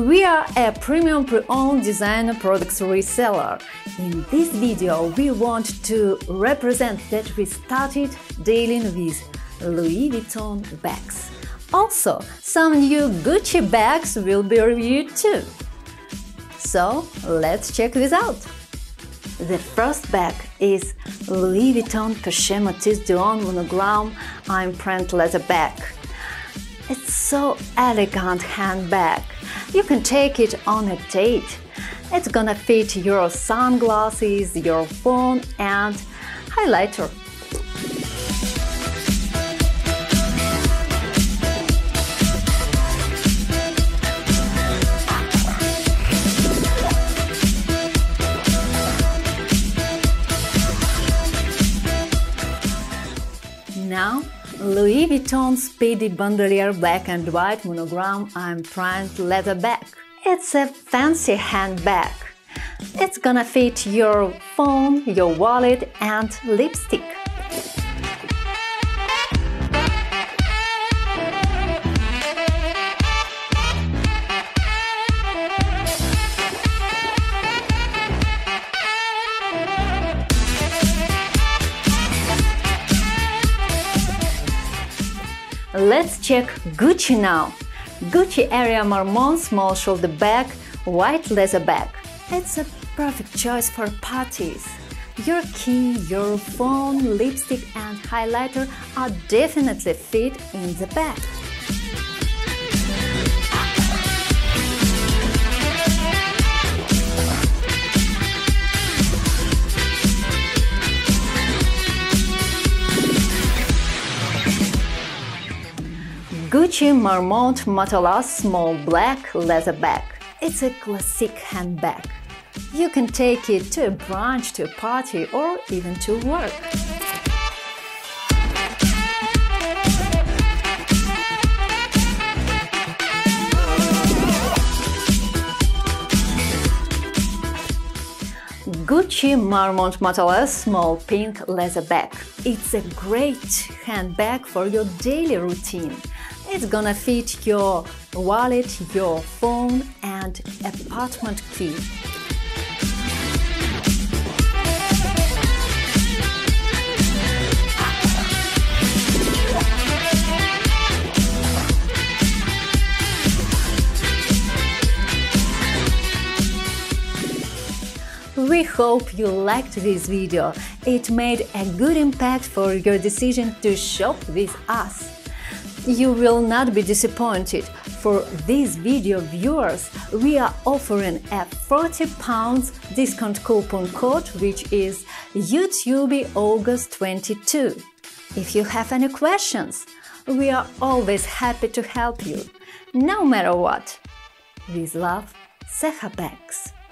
We are a premium pre-owned design products reseller. In this video, we want to represent that we started dealing with Louis Vuitton bags. Also, some new Gucci bags will be reviewed too. So, let's check this out. The first bag is Louis Vuitton Pochette Métis Monogram Empreinte leather bag. It's so elegant handbag. You can take it on a date. It's gonna fit your sunglasses, your phone and highlighter. Now, Louis Vuitton Speedy Bandoulière black and white monogram empreinte leather bag. It's a fancy handbag. It's gonna fit your phone, your wallet and lipstick. Let's check Gucci now. Gucci area Marmont small shoulder bag, white leather bag. It's a perfect choice for parties. Your key, your phone, lipstick and highlighter are definitely fit in the bag. Gucci Marmont Matelassé small black leather bag. It's a classic handbag. You can take it to a brunch, to a party or even to work. Gucci Marmont Matelassé small pink leather bag. It's a great handbag for your daily routine. It's gonna fit your wallet, your phone and apartment key. We hope you liked this video. It made a good impact for your decision to shop with us. You will not be disappointed. For these video viewers, we are offering a £40 discount coupon code, which is YouTubeAugust22. If you have any questions, we are always happy to help you, no matter what. With love, SehaBags.